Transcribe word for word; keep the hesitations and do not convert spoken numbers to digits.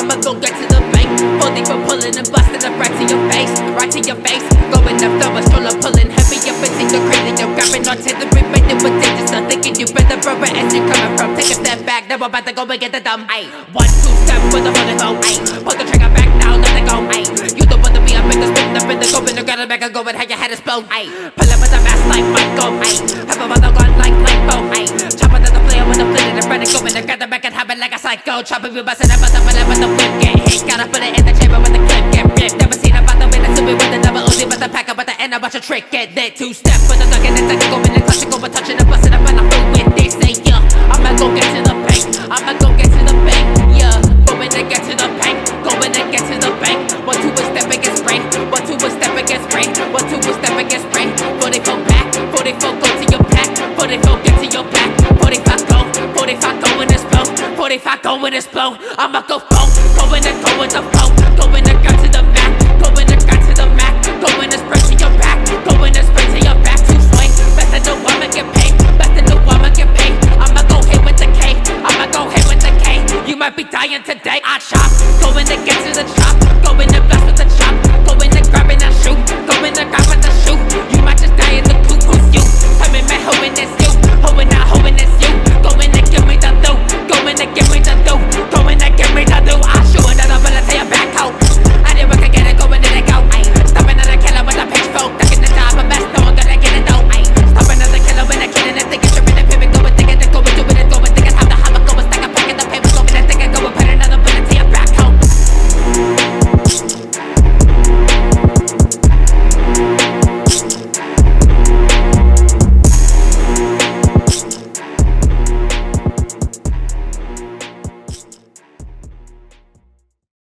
I'ma go get to the bank, fully for pulling and busting up right to your face, right to your face. Going up the a stroller, pulling heavy up into your crate, and you're grabbing on to the rip, and it was dangerous. I'm thinking you better rubber as you're coming from. Take a step back, now I'm about to go and get the dumb. Aye, one, two, step with the mother go. Aye, pull the trigger back now, let it go. Aye, you don't want to be up in the spin, up in the go, and you gotta back and go and have your head explode. Aye, pull up with a mask like Michael. Aye, have a mother gun like Michael. Aye, chop another the player with a flint and a friend and go, and I got the back and have it like a psycho. Chopping you bustin' up, bustin' up with the whip, get hit. Gotta put it in the chamber with the clip, get ripped. Never seen about the minute to be with the double O Z, but the pack up at the end, I watch a trick, get lit. Two step with a duck and it's like a go in and touch it, go and touch it, and bust it up, and I feel with this, say yeah. I'ma go get to the bank, I'ma go get to the bank, yeah. Go in and get to the bank, go in and get to the bank. One, two, a step against brain, one, two, a step against brain, one, two, a step against brain. forty-four back, forty-four go to your pack, forty-four get to your pack, forty-five go, forty-five go in this blow, forty-five go in this blow. I'ma go go, go in and go in the flow, go in and go to the back, go in and go to the back, go in and spread to your back, go in and spread to your back. Two swing, best to know I'ma get paid, best to know I'ma get paid. I'ma go hit with the K, I'ma go hit with the K. You might be dying today. I chop, go in and get to the chop.